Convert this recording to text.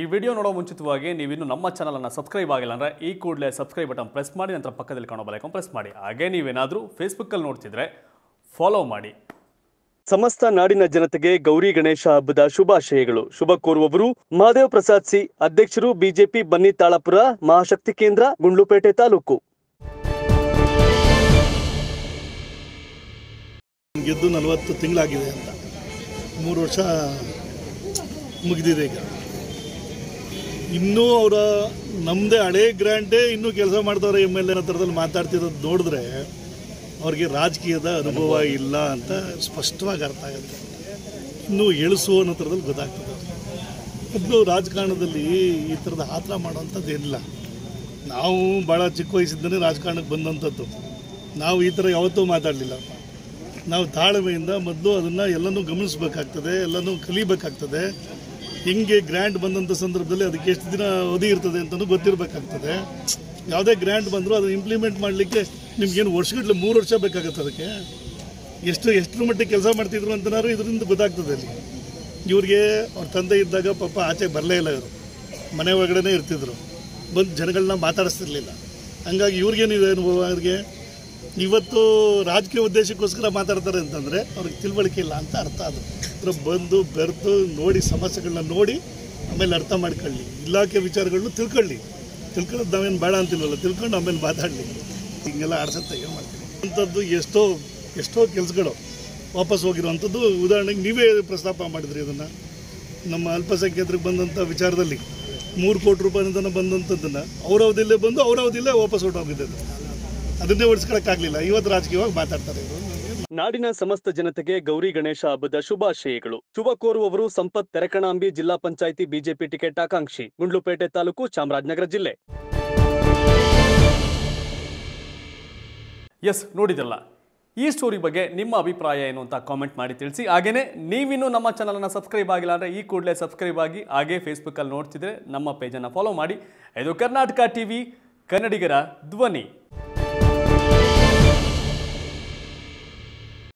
ಈ ವಿಡಿಯೋ ನೋಡೋ ಮುಂಚಿತವಾಗಿ ನೀವು ಇನ್ನೂ ನಮ್ಮ ಚಾನೆಲ್ ಅನ್ನು ಸಬ್ಸ್ಕ್ರೈಬ್ ಆಗಿಲ್ಲ ಅಂದ್ರೆ ಈ ಕೂಡಲೇ ಸಬ್ಸ್ಕ್ರೈಬ್ ಬಟನ್ ಪ್ರೆಸ್ ಮಾಡಿ ನಂತರ ಪಕ್ಕದಲ್ಲಿ ಕಾಣೋ ಬೆಲ್ ಐಕಾನ್ ಪ್ರೆಸ್ ಮಾಡಿ ಹಾಗೆ ನೀವೇನಾದರೂ ಫೇಸ್ಬುಕ್ ಅಲ್ಲಿ ನೋಡ್ತಿದ್ರೆ ಫಾಲೋ ಮಾಡಿ ಸಮಸ್ತ ನಾಡಿನ ಜನತೆಗೆ ಗೌರಿ ಗಣೇಶ ಹಬ್ಬದ ಶುಭಾಶಯಗಳು ಶುಭ ಕೋರುವವರು ಮಹದೇವ್ ಪ್ರಸಾದ್ ಸಿ ಅಧ್ಯಕ್ಷರು ಬಿಜೆಪಿ ಬನ್ನಿ ತಾಳಪುರ ಮಹಾಶಕ್ತಿ ಕೇಂದ್ರ ಗುಂಡ್ಲುಪೇಟೆ ತಾಲೂಕು ಗೆದ್ದು 40 ತಿಂಗಳಾಗಿದೆ ಅಂತ 3 ವರ್ಷ ಮುಗಿದಿದೆ ಈಗ ಇನ್ನೂ ಅವರ ನಮ್ಮದೇ ಹಳೆ ಗ್ರ್ಯಾಂಡೇ ಇನ್ನೂ ಕೆಲಸ ಮಾಡ್ತವ್ರೆ ಎಮ್ ಎಲ್ ಎ ಹತ್ರದಲ್ಲಿ ಮಾತಾಡ್ತಿರೋದು ನೋಡಿದ್ರೆ ಅವ್ರಿಗೆ ರಾಜಕೀಯದ ಅನುಭವ ಇಲ್ಲ ಅಂತ ಸ್ಪಷ್ಟವಾಗಿ ಅರ್ಥ ಆಗುತ್ತೆ. ಇನ್ನೂ ಎಳಿಸುವ ಹತ್ರದಲ್ಲಿ ಗೊತ್ತಾಗ್ತದೆ. ಮೊದಲು ರಾಜಕಾರಣದಲ್ಲಿ ಈ ಥರದ ಆತರ ಮಾಡೋವಂಥದ್ದು ಇಲ್ಲ. ನಾವು ಭಾಳ ಚಿಕ್ಕ ವಯಸ್ಸಿಂದಲೇ ರಾಜಕಾರಣಕ್ಕೆ ಬಂದಂಥದ್ದು. ನಾವು ಈ ಥರ ಯಾವತ್ತೂ ಮಾತಾಡಲಿಲ್ಲ. ನಾವು ತಾಳ್ಮೆಯಿಂದ ಮೊದಲು ಅದನ್ನು ಎಲ್ಲನೂ ಗಮನಿಸಬೇಕಾಗ್ತದೆ, ಎಲ್ಲನೂ ಕಲಿಬೇಕಾಗ್ತದೆ. ಹಿಂಗೆ ಗ್ರ್ಯಾಂಟ್ ಬಂದಂಥ ಸಂದರ್ಭದಲ್ಲಿ ಅದಕ್ಕೆ ಎಷ್ಟು ದಿನ ಅವಧಿ ಇರ್ತದೆ ಅಂತಲೂ ಗೊತ್ತಿರಬೇಕಾಗ್ತದೆ. ಯಾವುದೇ ಗ್ರ್ಯಾಂಟ್ ಬಂದರೂ ಅದನ್ನು ಇಂಪ್ಲಿಮೆಂಟ್ ಮಾಡಲಿಕ್ಕೆ ನಿಮಗೇನು ವರ್ಷಗಟ್ಟಲೆ 3 ವರ್ಷ ಬೇಕಾಗುತ್ತೆ. ಅದಕ್ಕೆ ಎಷ್ಟರ ಮಟ್ಟಿಗೆ ಕೆಲಸ ಮಾಡ್ತಿದ್ರು ಅಂತನಾದ್ರು ಇದರಿಂದ ಗೊತ್ತಾಗ್ತದೆ. ಅಲ್ಲಿ ಇವ್ರಿಗೆ ಅವ್ರ ತಂದೆ ಇದ್ದಾಗ ಪಾಪ ಆಚೆ ಬರಲೇ ಇಲ್ಲ, ಇವರು ಮನೆ ಒಳಗಡೆ ಇರ್ತಿದ್ರು, ಬಂದು ಜನಗಳನ್ನ ಮಾತಾಡಿಸ್ತಿರ್ಲಿಲ್ಲ. ಹಂಗಾಗಿ ಇವ್ರಿಗೇನಿದೆ ಅನುಭವ, ಅವ್ರಿಗೆ ಇವತ್ತು ರಾಜಕೀಯ ಉದ್ದೇಶಕ್ಕೋಸ್ಕರ ಮಾತಾಡ್ತಾರೆ ಅಂತಂದರೆ ಅವ್ರಿಗೆ ತಿಳುವಳಿಕೆ ಇಲ್ಲ ಅಂತ ಅರ್ಥ. ಅದು ಹತ್ರ ಬಂದು ಬೆರೆತು ನೋಡಿ, ಸಮಸ್ಯೆಗಳನ್ನ ನೋಡಿ ಆಮೇಲೆ ಅರ್ಥ ಮಾಡ್ಕೊಳ್ಳಿ, ಇಲಾಖೆ ವಿಚಾರಗಳನ್ನೂ ತಿಳ್ಕೊಳ್ಳಿ. ತಿಳ್ಕೊಳ್ಳೋದು ನಾವೇನು ಬೇಡ ಅಂತಿಲ್ಲಲ್ಲ, ತಿಳ್ಕೊಂಡು ಆಮೇಲೆ ಮಾತಾಡಲಿ. ಹಿಂಗೆಲ್ಲ ಆಡ್ಸತ್ತೆ ಏನು ಮಾಡ್ತೀವಿ ಅಂಥದ್ದು. ಎಷ್ಟೋ ಕೆಲಸಗಳು ವಾಪಸ್ ಹೋಗಿರುವಂಥದ್ದು. ಉದಾಹರಣೆಗೆ ನೀವೇ ಪ್ರಸ್ತಾಪ ಮಾಡಿದ್ರಿ ಅದನ್ನು, ನಮ್ಮ ಅಲ್ಪಸಂಖ್ಯಾತರಿಗೆ ಬಂದಂಥ ವಿಚಾರದಲ್ಲಿ 3 ಕೋಟಿ ರೂಪಾಯಿನಿಂದ ಬಂದಂಥದ್ದನ್ನು ಅವ್ರ ಅವಧಿಲ್ಲೇ ಬಂದು ಅವ್ರ ಅವಧಿಲ್ಲೇ ವಾಪಸ್ ಹೊಟ್ಟೋಗಿದ್ದದ್ದು, ಅದನ್ನೇ ಉಳಿಸ್ಕೊಳಕ್ಕಾಗಲಿಲ್ಲ. ಇವತ್ತು ರಾಜಕೀಯವಾಗಿ ಮಾತಾಡ್ತಾರೆ. ನಾಡಿನ ಸಮಸ್ತ ಜನತೆಗೆ ಗೌರಿ ಗಣೇಶ ಹಬ್ಬದ ಶುಭಾಶಯಗಳು. ಶುಭ ಕೋರುವವರು ಸಂಪತ್ ತೆರಕಣಾಂಬಿ, ಜಿಲ್ಲಾ ಪಂಚಾಯಿತಿ ಬಿಜೆಪಿ ಟಿಕೆಟ್ ಆಕಾಂಕ್ಷಿ, ಗುಂಡ್ಲುಪೇಟೆ ತಾಲೂಕು, ಚಾಮರಾಜನಗರ ಜಿಲ್ಲೆ. ಎಸ್, ನೋಡಿದಲ್ಲ ಈ ಸ್ಟೋರಿ ಬಗ್ಗೆ ನಿಮ್ಮ ಅಭಿಪ್ರಾಯ ಏನು ಅಂತ ಕಾಮೆಂಟ್ ಮಾಡಿ ತಿಳಿಸಿ. ಹಾಗೇನೆ ನೀವಿನ್ನೂ ನಮ್ಮ ಚಾನಲನ್ನು ಸಬ್ಸ್ಕ್ರೈಬ್ ಆಗಿಲ್ಲ ಅಂದರೆ ಈ ಕೂಡಲೇ ಸಬ್ಸ್ಕ್ರೈಬ್ ಆಗಿ, ಹಾಗೆ ಫೇಸ್ಬುಕ್ಕಲ್ಲಿ ನೋಡ್ತಿದ್ರೆ ನಮ್ಮ ಪೇಜನ್ನು ಫಾಲೋ ಮಾಡಿ. ಇದು ಕರ್ನಾಟಕ ಟಿವಿ, ಕನ್ನಡಿಗರ ಧ್ವನಿ.